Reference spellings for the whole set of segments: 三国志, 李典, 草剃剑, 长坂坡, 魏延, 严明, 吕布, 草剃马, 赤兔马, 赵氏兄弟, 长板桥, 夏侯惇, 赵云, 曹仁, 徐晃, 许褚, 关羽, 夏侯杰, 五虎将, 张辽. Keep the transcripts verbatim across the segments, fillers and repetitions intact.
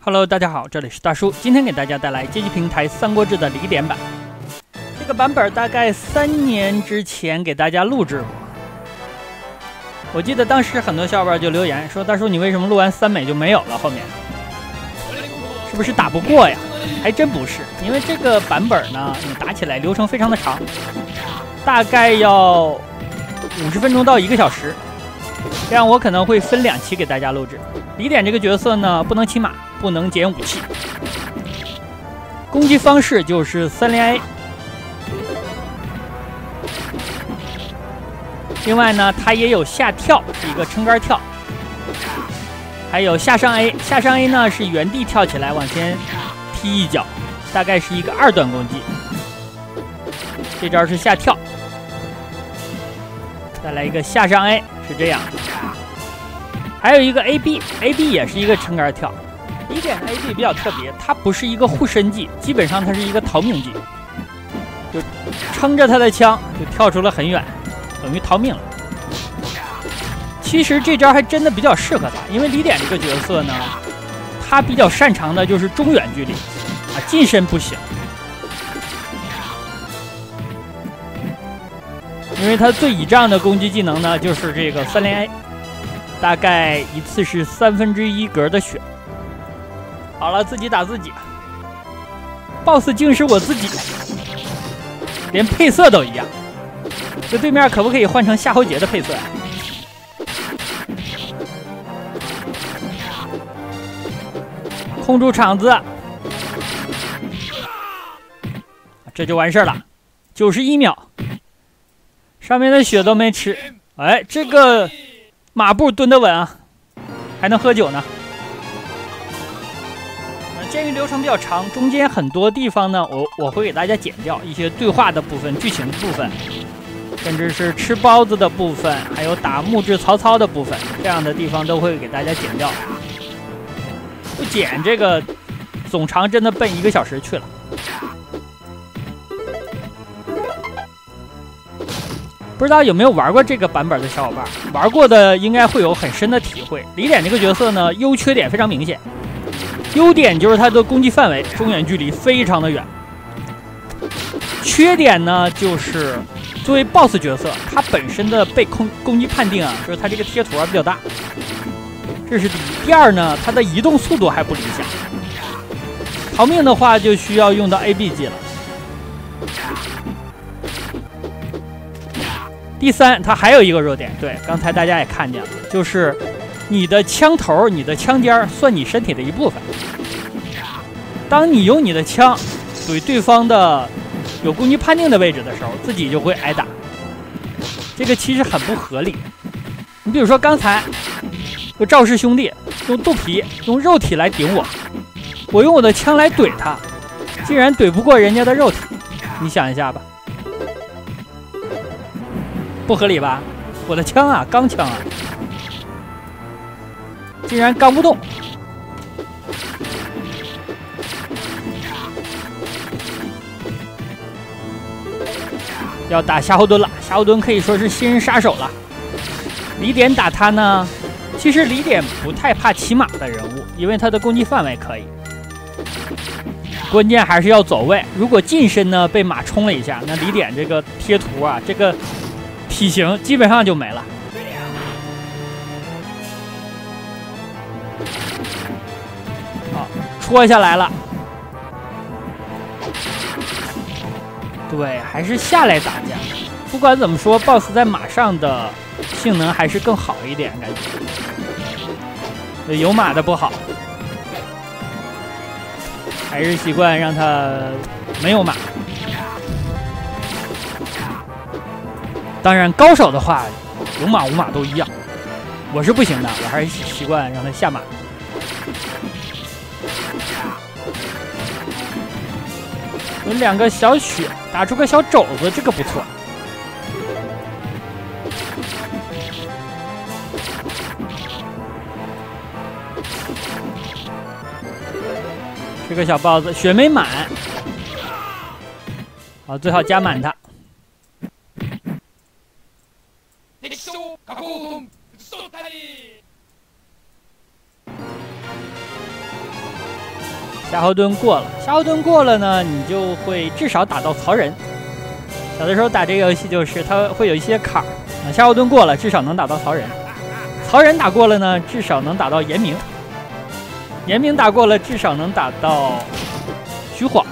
Hello， 大家好，这里是大叔，今天给大家带来街机平台《三国志》的理点版。这个版本大概三年之前给大家录制过。我记得当时很多小伙伴就留言说：“大叔，你为什么录完三美就没有了？后面是不是打不过呀？”还真不是，因为这个版本呢，你打起来流程非常的长，大概要五十分钟到一个小时。这样我可能会分两期给大家录制。李典这个角色呢，不能骑马，不能捡武器，攻击方式就是三连 A。另外呢，他也有下跳，是一个撑杆跳，还有下上 A。下上 A 呢是原地跳起来往前踢一脚，大概是一个二段攻击。这招是下跳，再来一个下上 A。是这样，还有一个 A B，A B 也是一个撑杆跳。李典 A B 比较特别，它不是一个护身技，基本上它是一个逃命技，就撑着他的枪就跳出了很远，等于逃命了。其实这招还真的比较适合他，因为李典这个角色呢，他比较擅长的就是中远距离，啊，近身不行。因为他最倚仗的攻击技能呢，就是这个三连 A， 大概一次是三分之一格的血。好了，自己打自己 ，B O S S 竟是我自己，连配色都一样。这对面可不可以换成夏侯杰的配色呀、啊？控住场子，这就完事儿了，九十一秒。上面的血都没吃，哎，这个马步蹲得稳啊，还能喝酒呢。鉴于流程比较长，中间很多地方呢，我我会给大家剪掉一些对话的部分、剧情的部分，甚至是吃包子的部分，还有打木质曹操的部分，这样的地方都会给大家剪掉。不剪这个总长真的奔一个小时去了。不知道有没有玩过这个版本的小伙伴，玩过的应该会有很深的体会。李典这个角色呢，优缺点非常明显。优点就是他的攻击范围中远距离非常的远。缺点呢，就是作为 B O S S 角色，他本身的被攻攻击判定啊，就是他这个贴图比较大，这是第一。第二呢，他的移动速度还不理想。逃命的话就需要用到 A B 技了。第三，它还有一个弱点，对，刚才大家也看见了，就是你的枪头、你的枪尖算你身体的一部分。当你用你的枪怼对方的有攻击判定的位置的时候，自己就会挨打，这个其实很不合理。你比如说刚才有赵氏兄弟用肚皮、用肉体来顶我，我用我的枪来怼他，竟然怼不过人家的肉体，你想一下吧。不合理吧？我的枪啊，钢枪啊，竟然钢不动。要打夏侯惇了，夏侯惇可以说是新人杀手了。李典打他呢，其实李典不太怕骑马的人物，因为他的攻击范围可以。关键还是要走位，如果近身呢被马冲了一下，那李典这个贴图啊，这个。体型基本上就没了。好，戳下来了。对，还是下来打架。不管怎么说 ，B O S S 在马上的性能还是更好一点，感觉。有马的不好，还是习惯让他没有马。当然，高手的话，有马无马都一样。我是不行的，我还是习惯让他下马。有两个小雪，打出个小肘子，这个不错。吃个小包子，血没满，好，最好加满它。夏侯惇过了，夏侯惇过了呢，你就会至少打到曹仁。有的时候打这个游戏就是它会有一些坎儿啊，夏侯惇过了，至少能打到曹仁；曹仁打过了呢，至少能打到严明；严明打过了，至少能打到徐晃。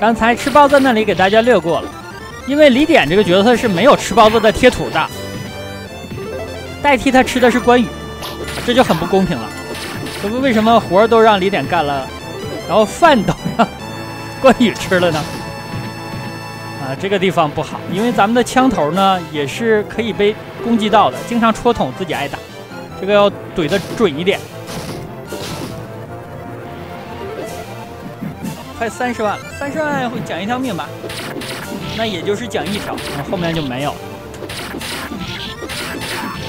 刚才吃包子那里给大家略过了，因为李典这个角色是没有吃包子的贴图的，代替他吃的是关羽，这就很不公平了。这不为什么活儿都让李典干了，然后饭都让关羽吃了呢？啊，这个地方不好，因为咱们的枪头呢也是可以被攻击到的，经常戳捅自己挨打，这个要怼得准一点。快三十万了，三十万会奖一条命吧？那也就是奖一条，后面就没有了。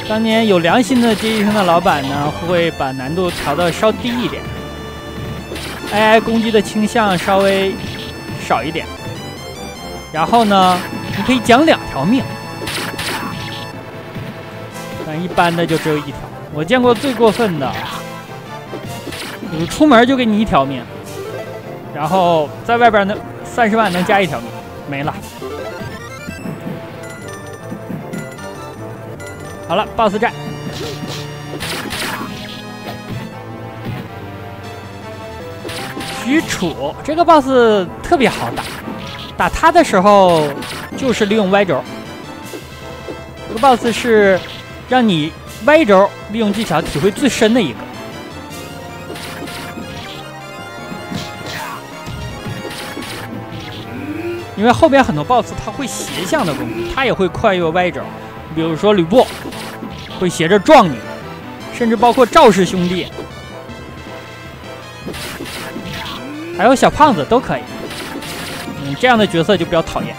当年有良心的街机厅的老板呢，会把难度调的稍低一点 ，A I 攻击的倾向稍微少一点。然后呢，你可以奖两条命，但一般的就只有一条。我见过最过分的，就是出门就给你一条命。 然后在外边呢，三十万能加一条命，没了。好了 ，B O S S 战。许褚这个 B O S S 特别好打，打他的时候就是利用歪轴。这个 B O S S 是让你歪轴利用技巧体会最深的一个。 因为后边很多 boss 他会斜向的攻击，他也会跨越歪轴，比如说吕布会斜着撞你，甚至包括赵氏兄弟，还有小胖子都可以。嗯，这样的角色就比较讨厌。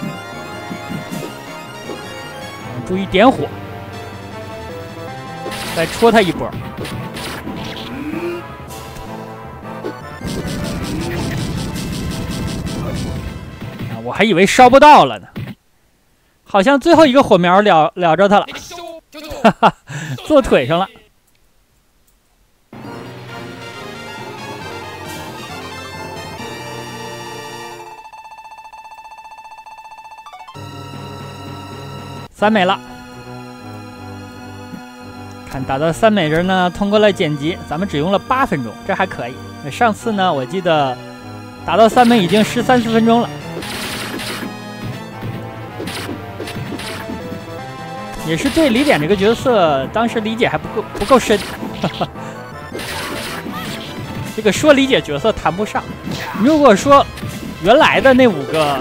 注意点火，再戳他一波。 我还以为烧不到了呢，好像最后一个火苗了了着他了，哈哈，坐腿上了。三美了，看打到三美人呢，通过了剪辑，咱们只用了八分钟，这还可以。上次呢，我记得打到三美已经十三四分钟了。 也是对李典这个角色，当时理解还不够不够深呵呵。这个说理解角色谈不上。如果说原来的那五个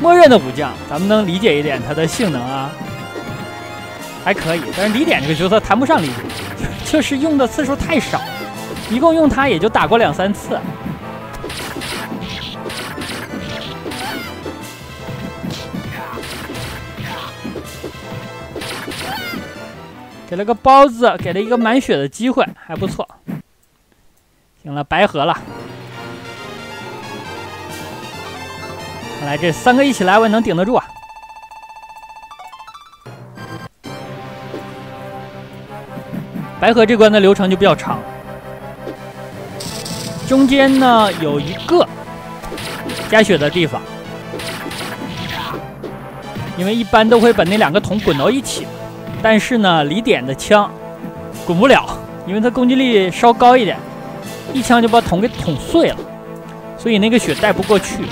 默认的武将，咱们能理解一点他的性能啊，还可以。但是李典这个角色谈不上理解，就是用的次数太少，一共用他也就打过两三次。 给了个包子，给了一个满血的机会，还不错。行了，白合了。看来这三个一起来，我也能顶得住啊。白合这关的流程就比较长，中间呢有一个加血的地方，因为一般都会把那两个桶滚到一起。 但是呢，李典的枪滚不了，因为他攻击力稍高一点，一枪就把桶给捅碎了，所以那个血带不过去。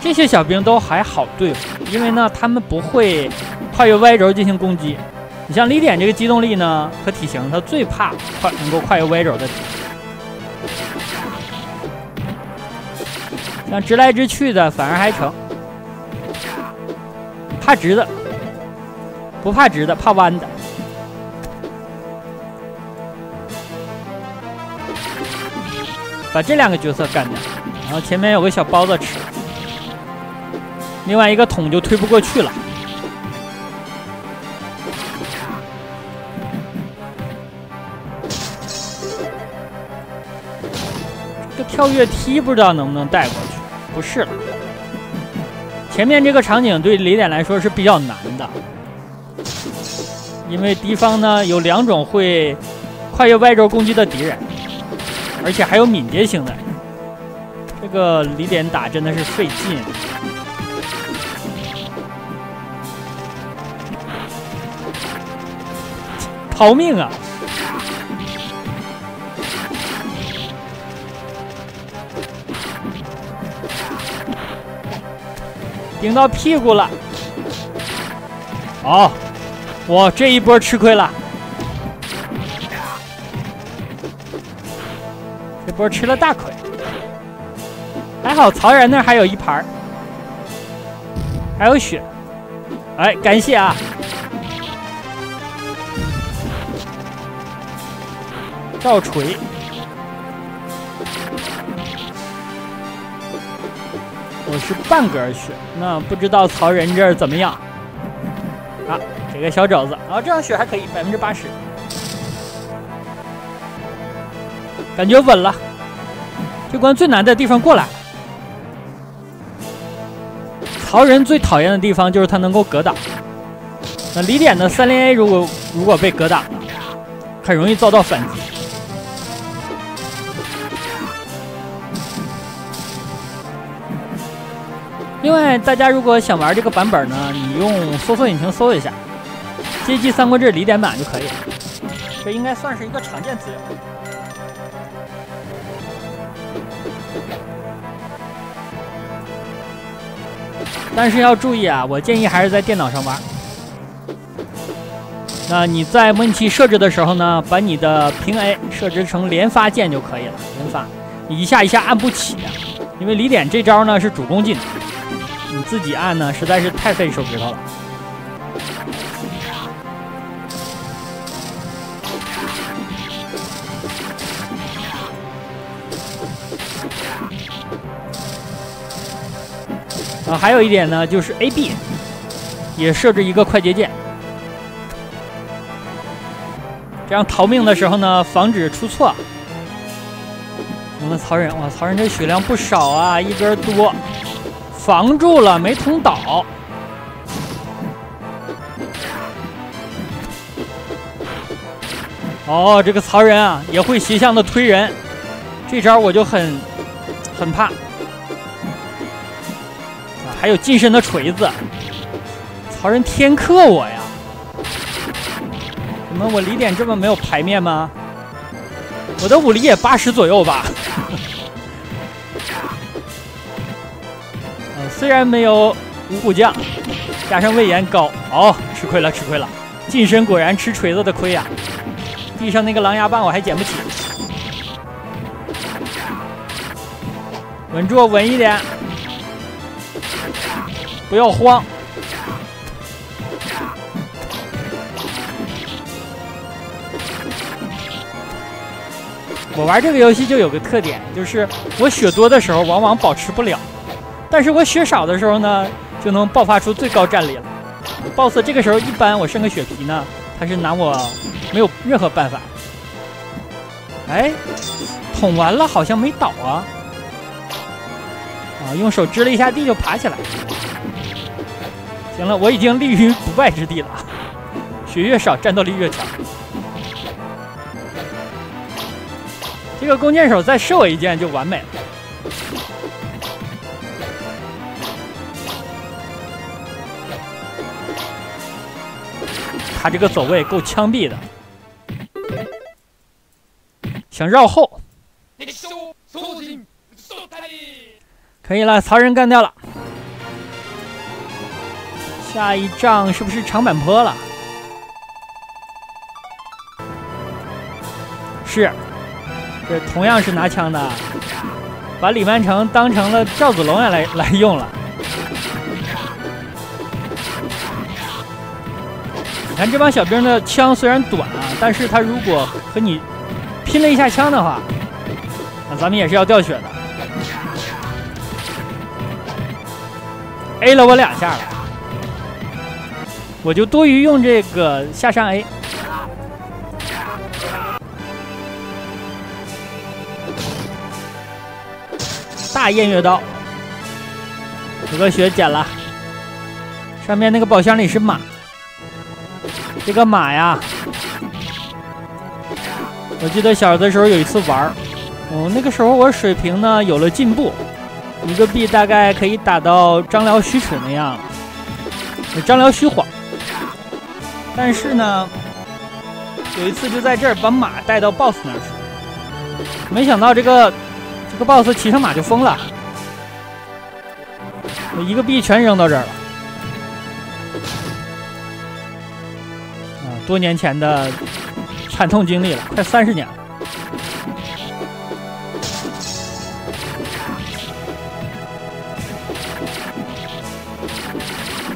这些小兵都还好对付，因为呢，他们不会跨越歪轴进行攻击。你像李典这个机动力呢和体型，他最怕跨能够跨越歪轴的。 像直来直去的反而还成，怕直的，不怕直的，怕弯的。把这两个角色干掉，然后前面有个小包子吃，另外一个桶就推不过去了。这跳跃梯不知道能不能带过去？不是了。前面这个场景对雷点来说是比较难的，因为敌方呢有两种会跨越 Y 轴攻击的敌人，而且还有敏捷型的。这个雷点打真的是费劲。 逃命啊！顶到屁股了！哦，我这一波吃亏了，这波吃了大亏。还好曹然那还有一盘，还有血。哎，感谢啊！ 倒锤，我是半格血，那不知道曹仁这儿怎么样啊？给个小肘子，啊，这样血还可以，百分之八十，感觉稳了。这关最难的地方过来了。曹仁最讨厌的地方就是他能够格挡，那李典的三连 A 如果如果被格挡了，很容易遭到反击。 另外，大家如果想玩这个版本呢，你用搜索引擎搜一下街机三国志李典版就可以了，这应该算是一个常见资料。但是要注意啊，我建议还是在电脑上玩。那你在模拟器设置的时候呢，把你的平 A 设置成连发键就可以了，连发，你一下一下按不起啊，因为李典这招呢是主攻技能。 你自己按呢，实在是太费手指头了。啊，还有一点呢，就是 A B 也设置一个快捷键，这样逃命的时候呢，防止出错。我们曹仁，哇，曹仁这血量不少啊，一根多。 防住了，没捅倒。哦，这个曹仁啊，也会斜向的推人，这招我就很很怕。啊，还有近身的锤子，曹仁天克我呀！怎么我李典这么没有牌面吗？我的武力也八十左右吧。虽然没有五虎将，加上魏延高，哦，吃亏了，吃亏了！近身果然吃锤子的亏呀、啊！地上那个狼牙棒我还捡不起，稳住，稳一点，不要慌。我玩这个游戏就有个特点，就是我血多的时候往往保持不了。 但是我血少的时候呢，就能爆发出最高战力了。boss 这个时候一般我剩个血皮呢，他是拿我没有任何办法。哎，捅完了好像没倒啊！啊，用手支了一下地就爬起来。行了，我已经立于不败之地了。血越少，战斗力越强。这个弓箭手再射我一箭就完美了。 他这个走位够枪毙的，想绕后，可以了，曹仁干掉了。下一仗是不是长坂坡了？是，这同样是拿枪的，把李曼城当成了赵子龙也来来用了。 你看这帮小兵的枪虽然短啊，但是他如果和你拼了一下枪的话，那咱们也是要掉血的。A 了我两下了，我就多余用这个下上 A。大偃月刀，有个血捡了。上面那个宝箱里是马，这个马呀，我记得小的时候有一次玩，哦，那个时候我水平呢有了进步，一个币大概可以打到张辽虚齿那样，张辽虚晃。但是呢，有一次就在这儿把马带到 boss 那儿去，没想到这个。 这个 boss 骑上马就疯了，我一个币全扔到这儿了。啊，多年前的惨痛经历了，快三十年了。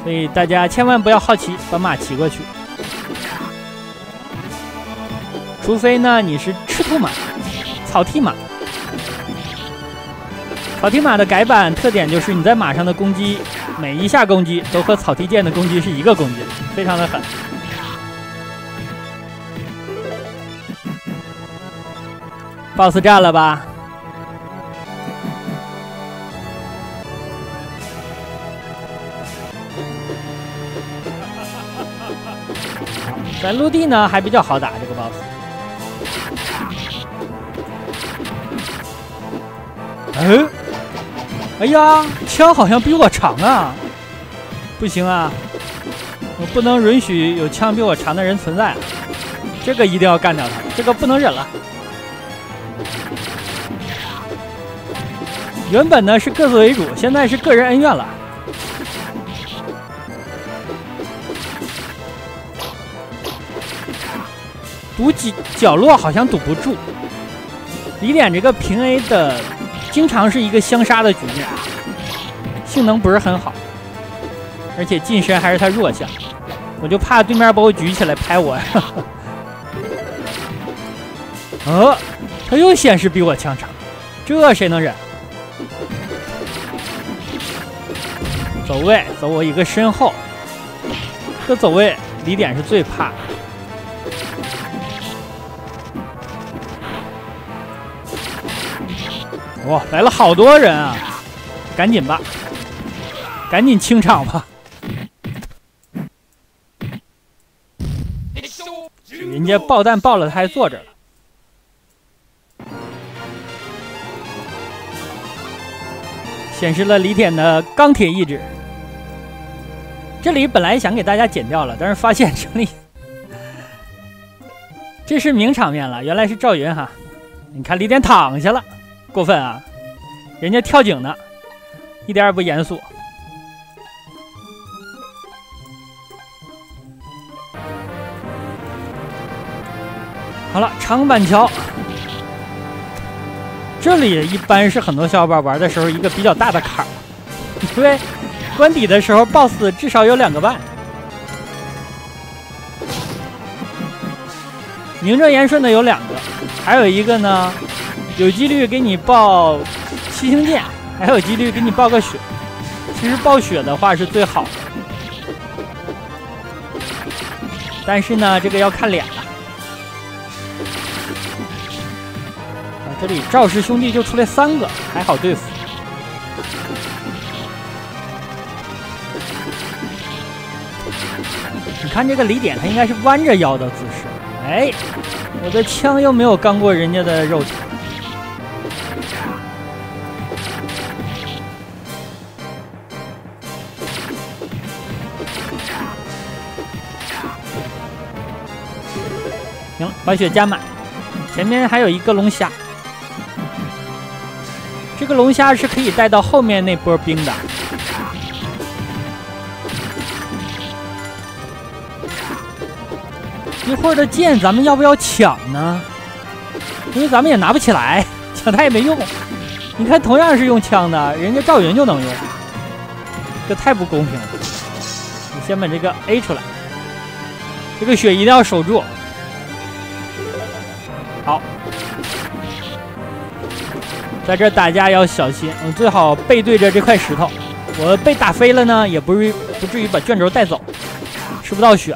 所以大家千万不要好奇，把马骑过去，除非呢你是赤兔马、草剃马。 草剃马的改版特点就是你在马上的攻击，每一下攻击都和草剃剑的攻击是一个攻击，非常的狠。boss 战了吧？在陆地呢还比较好打这个 boss。嗯、哎。 哎呀，枪好像比我长啊！不行啊，我不能允许有枪比我长的人存在，这个一定要干掉他，这个不能忍了。原本呢是各自为主，现在是个人恩怨了。堵几角落好像堵不住，李典这个平 A 的。 经常是一个相杀的局面，性能不是很好，而且近身还是他弱项，我就怕对面把我举起来拍我呀。哦，他又显示比我强长，这谁能忍？走位，走我一个身后，这走位李典是最怕。 哇、哦，来了好多人啊！赶紧吧，赶紧清场吧！人家爆弹爆了，他还坐着了。显示了李典的钢铁意志。这里本来想给大家剪掉了，但是发现这里这是名场面了，原来是赵云哈！你看李典躺下了。 过分啊！人家跳井呢，一点也不严肃。好了，长板桥，这里一般是很多小伙伴玩的时候一个比较大的坎儿，因为关底的时候 boss 至少有两个半。名正言顺的有两个，还有一个呢。 有几率给你爆七星剑，还有几率给你爆个血。其实爆血的话是最好的，但是呢，这个要看脸了。啊，这里赵氏兄弟就出来三个，还好对付。你看这个李典，他应该是弯着腰的姿势。哎，我的枪又没有刚过人家的肉体。 行了，把血加满。前面还有一个龙虾，这个龙虾是可以带到后面那波兵的。一会儿的剑咱们要不要抢呢？因为咱们也拿不起来，抢它也没用。你看，同样是用枪的，人家赵云就能用，这太不公平了。你先把这个 A 出来，这个血一定要守住。 好，在这打架要小心，你最好背对着这块石头。我被打飞了呢，也不至于不至于把卷轴带走，吃不到血。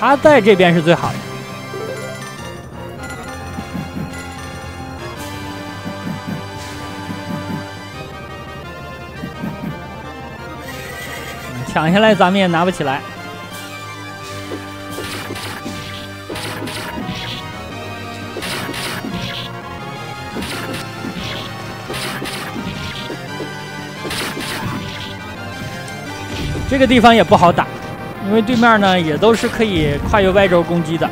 啊，他在这边是最好的。抢下来咱们也拿不起来。 这个地方也不好打，因为对面呢也都是可以跨越外轴攻击的，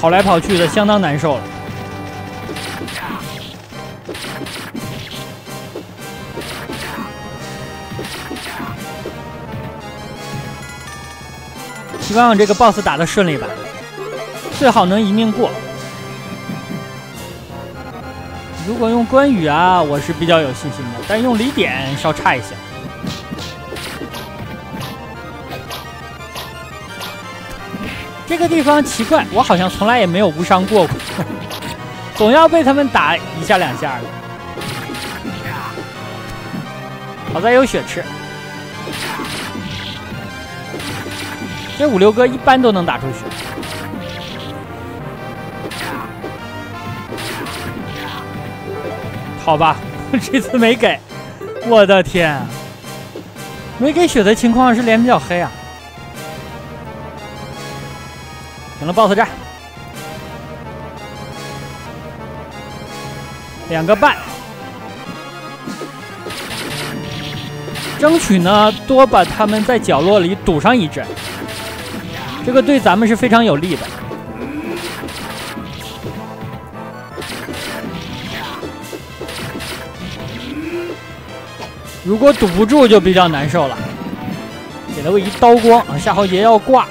跑来跑去的相当难受了。希望这个 boss 打得顺利吧，最好能一命过。如果用关羽啊，我是比较有信心的，但用李典稍差一些。 这个地方奇怪，我好像从来也没有无伤过过，总要被他们打一下两下的。好在有血吃，这五六哥一般都能打出血。好吧，这次没给，我的天、啊，没给血的情况是脸比较黑啊。 赢了 boss 战，两个半，争取呢多把他们在角落里堵上一阵，这个对咱们是非常有利的。如果堵不住就比较难受了，给了我一刀光啊，夏侯杰要挂。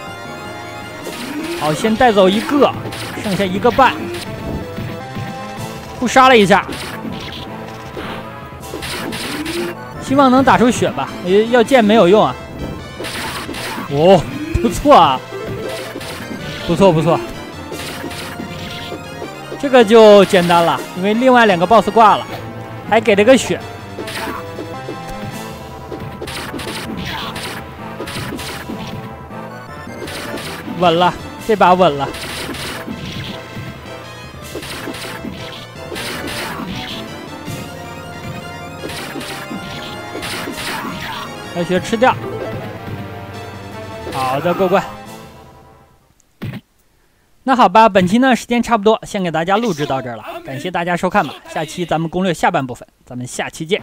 好，先带走一个，剩下一个半，互杀了一下，希望能打出血吧。要剑没有用啊。哦，不错啊，不错不错，这个就简单了，因为另外两个 boss 挂了，还给了个血。 稳了，这把稳了。把血吃掉。好的，过关。那好吧，本期呢时间差不多，先给大家录制到这儿了，感谢大家收看吧。下期咱们攻略下半部分，咱们下期见。